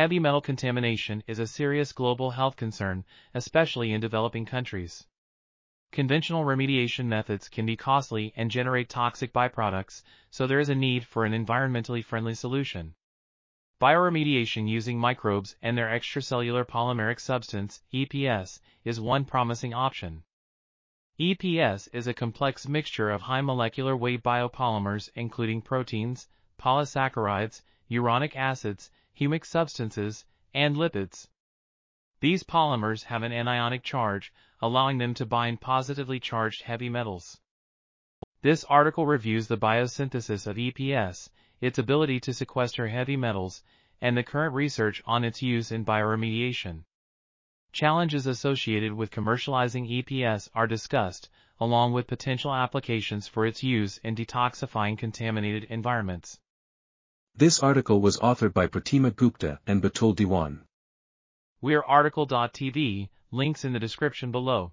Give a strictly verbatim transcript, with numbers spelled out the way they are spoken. Heavy metal contamination is a serious global health concern, especially in developing countries. Conventional remediation methods can be costly and generate toxic byproducts, so there is a need for an environmentally friendly solution. Bioremediation using microbes and their extracellular polymeric substance, E P S, is one promising option. E P S is a complex mixture of high molecular weight biopolymers including proteins, polysaccharides, uronic acids, humic substances, and lipids. These polymers have an anionic charge, allowing them to bind positively charged heavy metals. This article reviews the biosynthesis of E P S, its ability to sequester heavy metals, and the current research on its use in bioremediation. Challenges associated with commercializing E P S are discussed, along with potential applications for its use in detoxifying contaminated environments. This article was authored by Pratima Gupta and Batul Diwan. We are article dot T V, links in the description below.